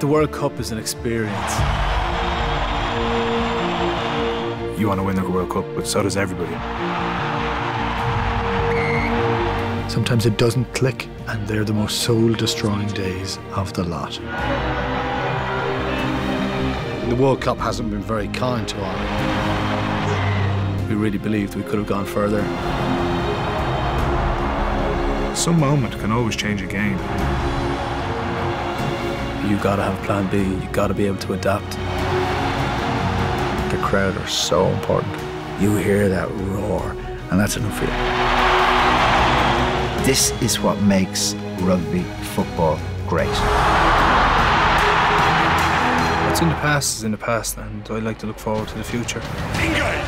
The World Cup is an experience. You want to win the World Cup, but so does everybody. Sometimes it doesn't click, and they're the most soul-destroying days of the lot. The World Cup hasn't been very kind to Ireland. We really believed we could have gone further. Some moment can always change a game. You gotta have plan B, you gotta be able to adapt. The crowd are so important. You hear that roar, and that's enough for you. This is what makes rugby football great. What's in the past is in the past, and I like to look forward to the future. England!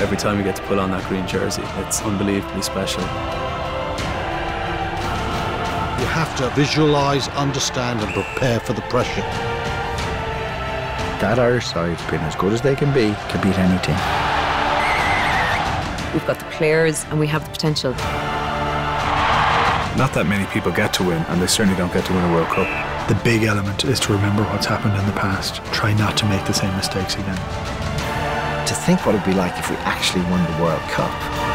Every time you get to put on that green jersey, it's unbelievably special. You have to visualise, understand and prepare for the pressure. That Irish side, being as good as they can be, can beat any team. We've got the players and we have the potential. Not that many people get to win, and they certainly don't get to win a World Cup. The big element is to remember what's happened in the past. Try not to make the same mistakes again. To think what it'd be like if we actually won the World Cup.